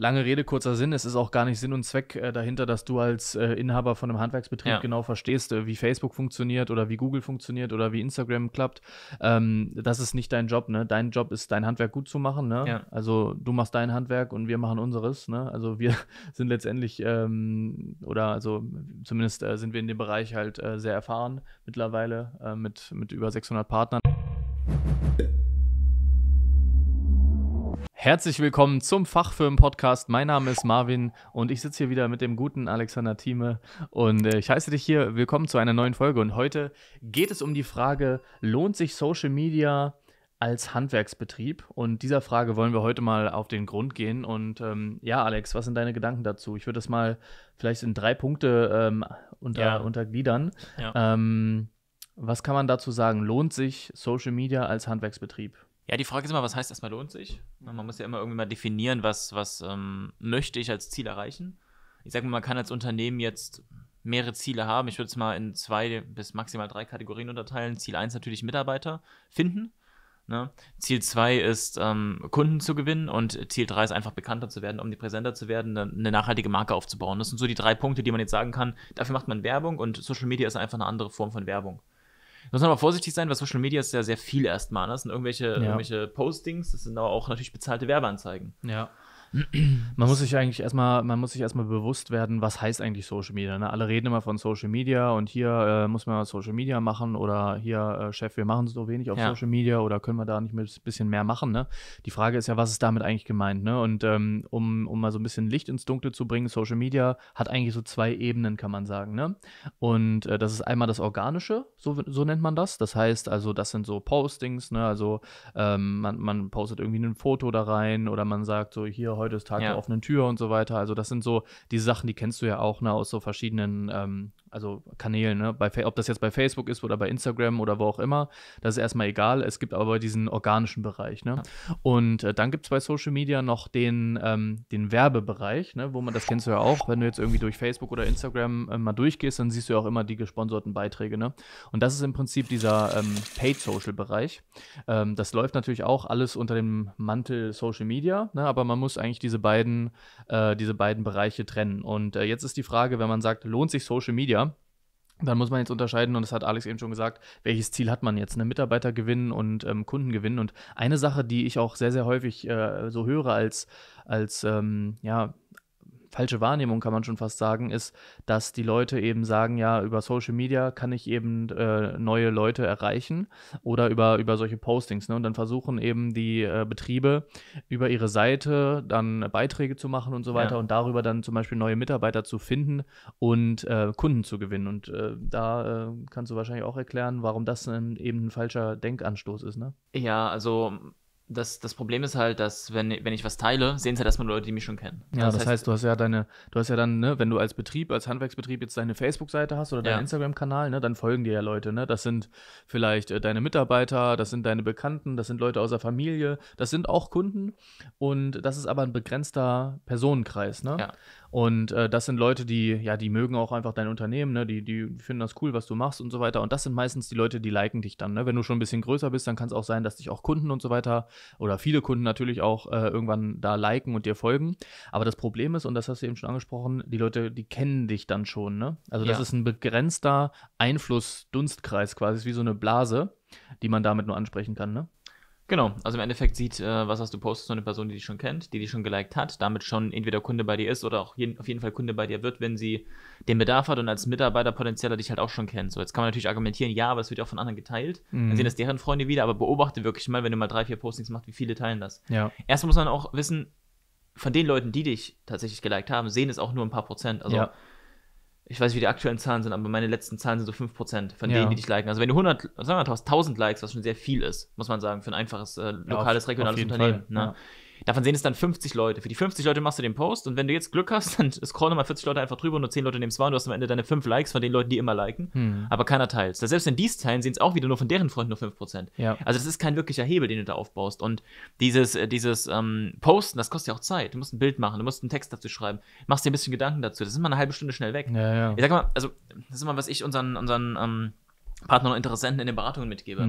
Lange Rede, kurzer Sinn. Es ist auch gar nicht Sinn und Zweck dahinter, dass du als Inhaber von einem Handwerksbetrieb genau verstehst, wie Facebook funktioniert oder wie Google funktioniert oder wie Instagram klappt. Das ist nicht dein Job. Ne? Dein Job ist, dein Handwerk gut zu machen. Ne? Ja. Also du machst dein Handwerk und wir machen unseres. Ne? Also wir sind letztendlich sind wir in dem Bereich halt sehr erfahren mittlerweile mit über 600 Partnern. Herzlich willkommen zum Fachfirmen-Podcast. Mein Name ist Marvin und ich sitze hier wieder mit dem guten Alexander Thieme und ich heiße dich hier willkommen zu einer neuen Folge. Und heute geht es um die Frage, lohnt sich Social Media als Handwerksbetrieb? Und dieser Frage wollen wir heute mal auf den Grund gehen. Und Alex, was sind deine Gedanken dazu? Ich würde das mal vielleicht in 3 Punkte untergliedern. Ja. Was kann man dazu sagen? Lohnt sich Social Media als Handwerksbetrieb? Ja, die Frage ist immer, was heißt erstmal lohnt sich? Man muss ja immer irgendwie mal definieren, was möchte ich als Ziel erreichen. Ich sage mal, man kann als Unternehmen jetzt mehrere Ziele haben. Ich würde es mal in 2 bis maximal 3 Kategorien unterteilen. Ziel 1 natürlich Mitarbeiter finden. Ne? Ziel 2 ist, Kunden zu gewinnen. Und Ziel 3 ist einfach bekannter zu werden, omnipräsenter zu werden, eine nachhaltige Marke aufzubauen. Das sind so die 3 Punkte, die man jetzt sagen kann. Dafür macht man Werbung und Social Media ist einfach eine andere Form von Werbung. Muss man aber vorsichtig sein, weil Social Media ist ja sehr viel erstmal. Das sind irgendwelche Postings, das sind aber auch natürlich bezahlte Werbeanzeigen. Ja. Man muss sich erstmal bewusst werden, was heißt eigentlich Social Media. Ne? Alle reden immer von Social Media und hier muss man Social Media machen oder hier, Chef, wir machen so wenig auf Social Media oder können wir da nicht ein bisschen mehr machen. Ne? Die Frage ist ja, was ist damit eigentlich gemeint? Ne? Und um mal so ein bisschen Licht ins Dunkle zu bringen, Social Media hat eigentlich so 2 Ebenen, kann man sagen. Ne? Und das ist einmal das Organische, so nennt man das. Das heißt also, das sind so Postings, ne? Also man postet irgendwie ein Foto da rein oder man sagt so, hier, heute ist Tag der offenen Tür und so weiter. Also das sind so die Sachen, die kennst du ja auch aus so verschiedenen Kanälen. Ne? Ob das jetzt bei Facebook ist oder bei Instagram oder wo auch immer, das ist erstmal egal. Es gibt aber diesen organischen Bereich. Ne? Und dann gibt es bei Social Media noch den Werbebereich, ne? Wo man, das kennst du ja auch, wenn du jetzt irgendwie durch Facebook oder Instagram mal durchgehst, dann siehst du ja auch immer die gesponserten Beiträge. Ne? Und das ist im Prinzip dieser Paid-Social-Bereich. Das läuft natürlich auch alles unter dem Mantel Social Media, ne? Aber man muss eigentlich diese beiden Bereiche trennen. Und jetzt ist die Frage, wenn man sagt, lohnt sich Social Media, dann muss man jetzt unterscheiden, und das hat Alex eben schon gesagt, welches Ziel hat man jetzt? Ne? Mitarbeiter gewinnen und Kunden gewinnen. Und eine Sache, die ich auch sehr, sehr häufig so höre als falsche Wahrnehmung, kann man schon fast sagen, ist, dass die Leute eben sagen, ja, über Social Media kann ich eben neue Leute erreichen oder über solche Postings. Ne? Und dann versuchen eben die Betriebe über ihre Seite dann Beiträge zu machen und so weiter und darüber dann zum Beispiel neue Mitarbeiter zu finden und Kunden zu gewinnen. Und da kannst du wahrscheinlich auch erklären, warum das eben ein falscher Denkanstoß ist. Ne? Ja, also Das Problem ist halt, dass wenn ich was teile, sehen es halt erstmal Leute, die mich schon kennen. Ja, das heißt, du hast ja dann, ne, wenn du als Handwerksbetrieb jetzt deine Facebook-Seite hast oder deinen Instagram-Kanal, ne, dann folgen dir ja Leute, ne? Das sind vielleicht deine Mitarbeiter, das sind deine Bekannten, das sind Leute aus der Familie, das sind auch Kunden und das ist aber ein begrenzter Personenkreis, ne? Ja. Und das sind Leute, die mögen auch einfach dein Unternehmen, ne? Die finden das cool, was du machst und so weiter. Und das sind meistens die Leute, die liken dich dann. Ne? Wenn du schon ein bisschen größer bist, dann kann es auch sein, dass dich auch Kunden und so weiter oder viele Kunden natürlich auch irgendwann da liken und dir folgen. Aber das Problem ist, und das hast du eben schon angesprochen, die Leute, die kennen dich dann schon. Ne? Also das ist ein begrenzter Einfluss-Dunstkreis quasi, ist wie so eine Blase, die man damit nur ansprechen kann. Ne? Genau, also im Endeffekt sieht, was hast du postest, so eine Person, die dich schon kennt, die dich schon geliked hat, damit schon entweder Kunde bei dir ist oder auch auf jeden Fall Kunde bei dir wird, wenn sie den Bedarf hat und als Mitarbeiter potenzieller dich halt auch schon kennt. So, jetzt kann man natürlich argumentieren, ja, aber es wird ja auch von anderen geteilt, dann sehen das deren Freunde wieder, aber beobachte wirklich mal, wenn du mal 3-4 Postings machst, wie viele teilen das. Ja. Erstmal muss man auch wissen, von den Leuten, die dich tatsächlich geliked haben, sehen es auch nur ein paar Prozent, also ich weiß nicht, wie die aktuellen Zahlen sind, aber meine letzten Zahlen sind so 5% von denen, die dich liken. Also wenn du 1000 Likes, was schon sehr viel ist, muss man sagen, für ein einfaches, lokales, regionales Unternehmen. Ne? Ja. Davon sehen es dann 50 Leute. Für die 50 Leute machst du den Post und wenn du jetzt Glück hast, dann scrollen mal 40 Leute einfach drüber und nur 10 Leute nehmen es wahr und du hast am Ende deine 5 Likes von den Leuten, die immer liken, aber keiner teilt es. Selbst wenn die es teilen, sehen es auch wieder nur von deren Freunden nur 5%. Ja. Also das ist kein wirklicher Hebel, den du da aufbaust. Und dieses Posten, das kostet ja auch Zeit. Du musst ein Bild machen, du musst einen Text dazu schreiben, machst dir ein bisschen Gedanken dazu. Das ist immer eine halbe Stunde schnell weg. Ja, ja. Ich sag mal, also das ist immer, was ich unseren Partnern und Interessenten in den Beratungen mitgebe.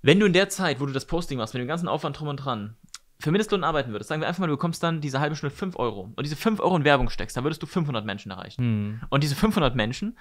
Wenn du in der Zeit, wo du das Posting machst, mit dem ganzen Aufwand drum und dran, für Mindestlohn arbeiten würdest, sagen wir einfach mal, du bekommst dann diese halbe Stunde 5 Euro und diese 5 Euro in Werbung steckst, dann würdest du 500 Menschen erreichen. Hm. Und diese 500 Menschen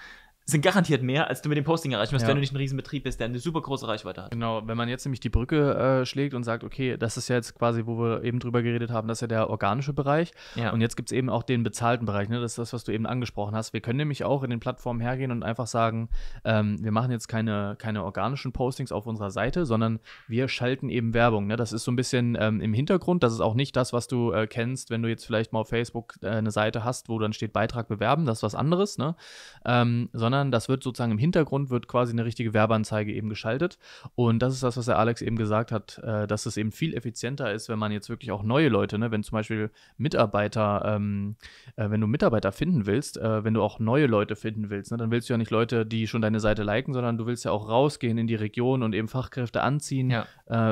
sind garantiert mehr, als du mit dem Posting erreichen wirst, wenn du nicht ein Riesenbetrieb bist, der eine super große Reichweite hat. Genau, wenn man jetzt nämlich die Brücke schlägt und sagt, okay, das ist ja jetzt quasi, wo wir eben drüber geredet haben, das ist ja der organische Bereich. Ja. Und jetzt gibt es eben auch den bezahlten Bereich, ne? Das ist das, was du eben angesprochen hast. Wir können nämlich auch in den Plattformen hergehen und einfach sagen, wir machen jetzt keine organischen Postings auf unserer Seite, sondern wir schalten eben Werbung. Ne? Das ist so ein bisschen im Hintergrund. Das ist auch nicht das, was du kennst, wenn du jetzt vielleicht mal auf Facebook eine Seite hast, wo dann steht Beitrag bewerben, das ist was anderes, ne? Sondern das wird sozusagen im Hintergrund, wird quasi eine richtige Werbeanzeige eben geschaltet. Und das ist das, was der Alex eben gesagt hat, dass es eben viel effizienter ist, wenn man jetzt wirklich auch neue Leute, ne, wenn zum Beispiel Mitarbeiter, wenn du Mitarbeiter finden willst, wenn du auch neue Leute finden willst, ne, dann willst du ja nicht Leute, die schon deine Seite liken, sondern du willst ja auch rausgehen in die Region und eben Fachkräfte anziehen. Ja.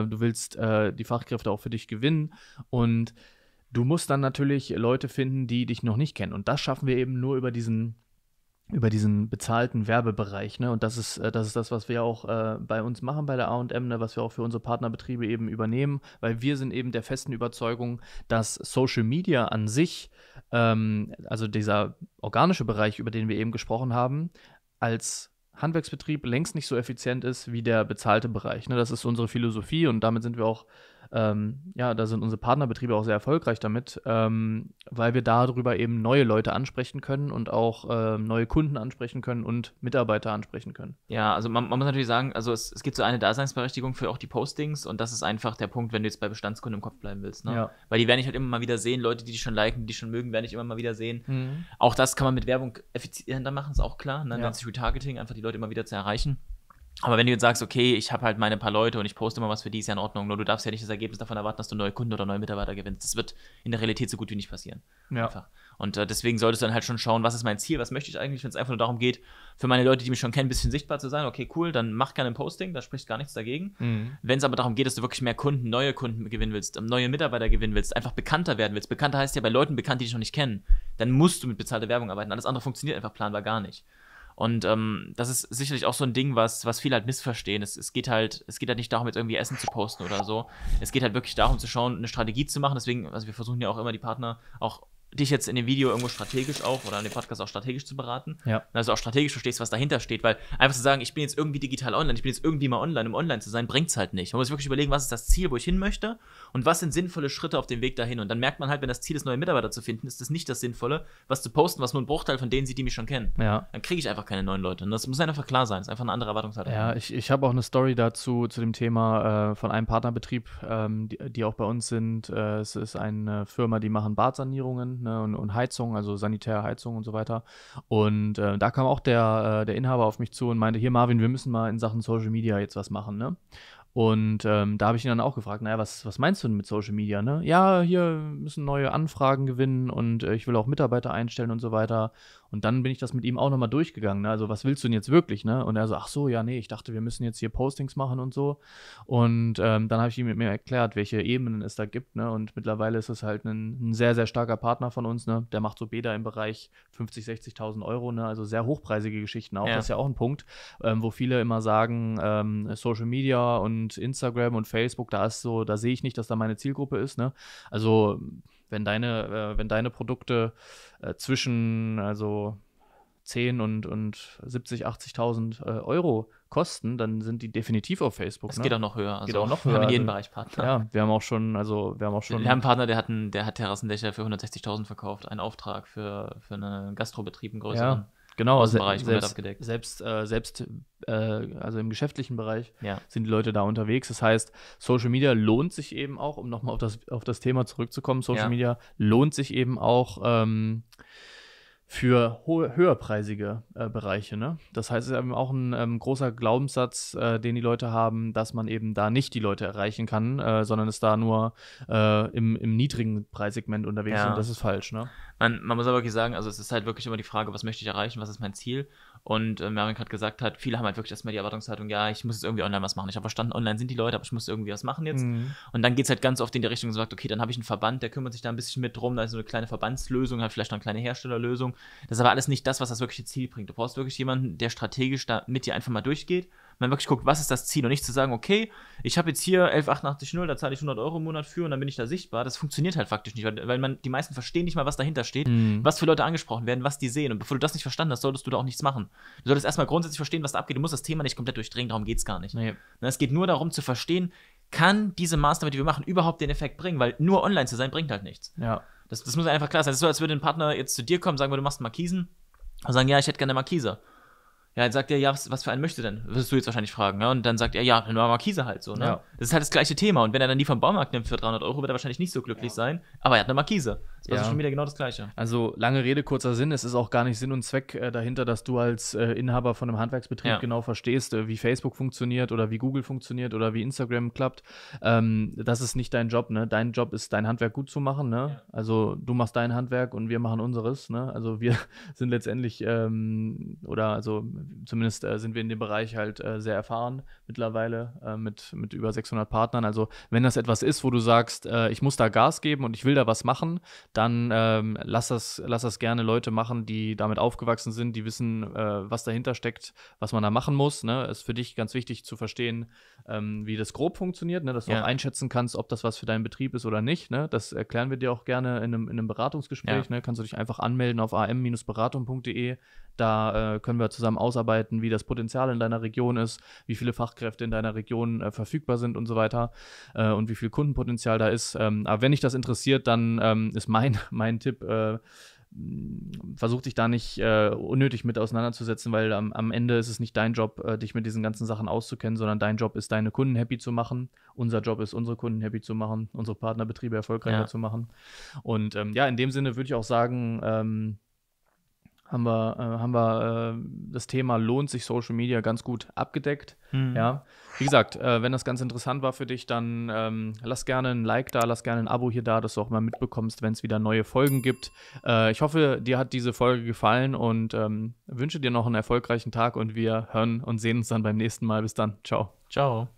Du willst die Fachkräfte auch für dich gewinnen und du musst dann natürlich Leute finden, die dich noch nicht kennen. Und das schaffen wir eben nur über diesen bezahlten Werbebereich, ne? Und das ist das, was wir auch bei uns machen bei der A&M, ne? Was wir auch für unsere Partnerbetriebe eben übernehmen, weil wir sind eben der festen Überzeugung, dass Social Media an sich, also dieser organische Bereich, über den wir eben gesprochen haben, als Handwerksbetrieb längst nicht so effizient ist wie der bezahlte Bereich, ne? Das ist unsere Philosophie und damit sind wir auch da sind unsere Partnerbetriebe auch sehr erfolgreich damit, weil wir darüber eben neue Leute ansprechen können und auch neue Kunden ansprechen können und Mitarbeiter ansprechen können. Ja, also man muss natürlich sagen, also es gibt so eine Daseinsberechtigung für auch die Postings und das ist einfach der Punkt, wenn du jetzt bei Bestandskunden im Kopf bleiben willst, ne? Ja. Weil die werde ich halt immer mal wieder sehen, Leute, die dich schon liken, die schon mögen, werde ich immer mal wieder sehen. Mhm. Auch das kann man mit Werbung effizienter machen, ist auch klar, ne? Ja. Nennt sich Retargeting, einfach die Leute immer wieder zu erreichen. Aber wenn du jetzt sagst, okay, ich habe halt meine paar Leute und ich poste immer was für die, ist ja in Ordnung, nur du darfst ja nicht das Ergebnis davon erwarten, dass du neue Kunden oder neue Mitarbeiter gewinnst. Das wird in der Realität so gut wie nicht passieren. Ja. Einfach. Und deswegen solltest du dann halt schon schauen, was ist mein Ziel, was möchte ich eigentlich, wenn es einfach nur darum geht, für meine Leute, die mich schon kennen, ein bisschen sichtbar zu sein. Okay, cool, dann mach gerne ein Posting, da spricht gar nichts dagegen. Mhm. Wenn es aber darum geht, dass du wirklich mehr Kunden, neue Kunden gewinnen willst, neue Mitarbeiter gewinnen willst, einfach bekannter werden willst. Bekannter heißt ja bei Leuten bekannt, die dich noch nicht kennen. Dann musst du mit bezahlter Werbung arbeiten. Alles andere funktioniert einfach planbar gar nicht. Und das ist sicherlich auch so ein Ding, was viele halt missverstehen. Es geht halt nicht darum, jetzt irgendwie Essen zu posten oder so. Es geht halt wirklich darum zu schauen, eine Strategie zu machen. Deswegen, also wir versuchen ja auch immer die Partner, auch dich jetzt in dem Video irgendwo strategisch auch oder in dem Podcast auch strategisch zu beraten. Ja. Also auch strategisch verstehst, was dahinter steht. Weil einfach zu sagen, ich bin jetzt irgendwie digital online, ich bin jetzt irgendwie mal online, um online zu sein, bringt es halt nicht. Man muss wirklich überlegen, was ist das Ziel, wo ich hin möchte und was sind sinnvolle Schritte auf dem Weg dahin. Und dann merkt man halt, wenn das Ziel ist, neue Mitarbeiter zu finden, ist das nicht das Sinnvolle, was zu posten, was nur ein Bruchteil von denen sieht, die mich schon kennen. Ja. Dann kriege ich einfach keine neuen Leute. Und das muss einfach klar sein. Das ist einfach eine andere Erwartungshaltung. Ja, ich habe auch eine Story dazu, zu dem Thema von einem Partnerbetrieb, die auch bei uns sind. Es ist eine Firma, die machen Badsanierungen, und Heizung, also sanitäre Heizung und so weiter. Und da kam auch der Inhaber auf mich zu und meinte, hier Marvin, wir müssen mal in Sachen Social Media jetzt was machen, ne? Und da habe ich ihn dann auch gefragt, naja, was meinst du denn mit Social Media, ne? Ja, hier müssen neue Anfragen gewinnen und ich will auch Mitarbeiter einstellen und so weiter. Und dann bin ich das mit ihm auch nochmal durchgegangen, ne? Also was willst du denn jetzt wirklich, ne? Und er so, ach so, ja, nee, ich dachte, wir müssen jetzt hier Postings machen und so. Und dann habe ich ihm mit mir erklärt, welche Ebenen es da gibt, ne? Und mittlerweile ist es halt ein sehr, sehr starker Partner von uns, ne? Der macht so Bäder im Bereich 50.000, 60.000 Euro, ne? Also sehr hochpreisige Geschichten auch. Ja. Das ist ja auch ein Punkt, wo viele immer sagen, Social Media und Instagram und Facebook, da sehe ich nicht, dass da meine Zielgruppe ist, ne? Also wenn deine Produkte zwischen also 10 und 70.000, 80.000 Euro kosten, dann sind die definitiv auf Facebook. Es, ne? Geht auch noch höher. Also wir haben in jedem Bereich Partner. Ja, wir haben einen Partner, der hat Terrassendächer für 160.000 verkauft, einen Auftrag für einen Gastrobetrieb, einen größeren. Ja. Genau, Außenbereich komplett abgedeckt. Also im geschäftlichen Bereich sind die Leute da unterwegs. Das heißt, Social Media lohnt sich eben auch, um nochmal auf das Thema zurückzukommen, Social Media lohnt sich eben auch für höherpreisige Bereiche, ne? Das heißt, es ist eben auch ein großer Glaubenssatz, den die Leute haben, dass man eben da nicht die Leute erreichen kann, sondern es da nur im niedrigen Preissegment unterwegs ist. Und das ist falsch, ne? Man muss aber wirklich sagen, also es ist halt wirklich immer die Frage, was möchte ich erreichen, was ist mein Ziel? Und Marvin gerade gesagt hat, viele haben halt wirklich erstmal die Erwartungshaltung, ja, ich muss jetzt irgendwie online was machen. Ich habe verstanden, online sind die Leute, aber ich muss irgendwie was machen jetzt. Mhm. Und dann geht es halt ganz oft in die Richtung und sagt, okay, dann habe ich einen Verband, der kümmert sich da ein bisschen mit drum, da ist so eine kleine Verbandslösung, halt vielleicht noch eine kleine Herstellerlösung. Das ist aber alles nicht das, was das wirkliche Ziel bringt. Du brauchst wirklich jemanden, der strategisch da mit dir einfach mal durchgeht, man wirklich guckt, was ist das Ziel und nicht zu sagen, okay, ich habe jetzt hier 11,88,0, da zahle ich 100 Euro im Monat für und dann bin ich da sichtbar. Das funktioniert halt faktisch nicht, weil die meisten verstehen nicht mal, was dahinter steht, was für Leute angesprochen werden, was die sehen. Und bevor du das nicht verstanden hast, solltest du da auch nichts machen. Du solltest erstmal grundsätzlich verstehen, was da abgeht. Du musst das Thema nicht komplett durchdringen, darum geht es gar nicht. Nee. Es geht nur darum zu verstehen, kann diese Maßnahme, die wir machen, überhaupt den Effekt bringen? Weil nur online zu sein, bringt halt nichts. Ja. Das muss einfach klar sein. Das ist so, als würde ein Partner jetzt zu dir kommen, sagen wir, du machst Markisen und sagen, ja, ich hätte gerne Markise. Ja, dann sagt er, ja, was für einen möchte denn? Würdest du jetzt wahrscheinlich fragen. Ne? Und dann sagt er, ja, dann war Markise halt so. Ne? Ja. Das ist halt das gleiche Thema. Und wenn er dann die vom Baumarkt nimmt für 300 Euro, wird er wahrscheinlich nicht so glücklich sein. Aber er hat eine Markise. Das war also schon wieder genau das Gleiche. Also lange Rede, kurzer Sinn. Es ist auch gar nicht Sinn und Zweck dahinter, dass du als Inhaber von einem Handwerksbetrieb genau verstehst, wie Facebook funktioniert oder wie Google funktioniert oder wie Instagram klappt. Das ist nicht dein Job. Ne? Dein Job ist, dein Handwerk gut zu machen. Ne? Ja. Also du machst dein Handwerk und wir machen unseres. Ne? Also wir sind letztendlich zumindest sind wir in dem Bereich halt sehr erfahren mittlerweile mit über 600 Partnern. Also wenn das etwas ist, wo du sagst, ich muss da Gas geben und ich will da was machen, dann lass das gerne Leute machen, die damit aufgewachsen sind, die wissen, was dahinter steckt, was man da machen muss. Ne? Ist für dich ganz wichtig zu verstehen, wie das grob funktioniert, ne? Dass du auch einschätzen kannst, ob das was für deinen Betrieb ist oder nicht. Ne? Das erklären wir dir auch gerne in einem Beratungsgespräch. Ja. Ne? Kannst du dich einfach anmelden auf am-beratung.de. Da können wir zusammen ausarbeiten, wie das Potenzial in deiner Region ist, wie viele Fachkräfte in deiner Region verfügbar sind und so weiter und wie viel Kundenpotenzial da ist. Aber wenn dich das interessiert, dann ist mein Tipp, versuch dich da nicht unnötig mit auseinanderzusetzen, weil am Ende ist es nicht dein Job, dich mit diesen ganzen Sachen auszukennen, sondern dein Job ist, deine Kunden happy zu machen. Unser Job ist, unsere Kunden happy zu machen, unsere Partnerbetriebe erfolgreicher zu machen. Und in dem Sinne würde ich auch sagen, haben wir das Thema lohnt sich Social Media ganz gut abgedeckt. Ja. Wie gesagt, wenn das ganz interessant war für dich, dann lass gerne ein Like da, lass gerne ein Abo hier da, dass du auch mal mitbekommst, wenn es wieder neue Folgen gibt. Ich hoffe, dir hat diese Folge gefallen und wünsche dir noch einen erfolgreichen Tag und wir hören und sehen uns dann beim nächsten Mal. Bis dann. Ciao. Ciao.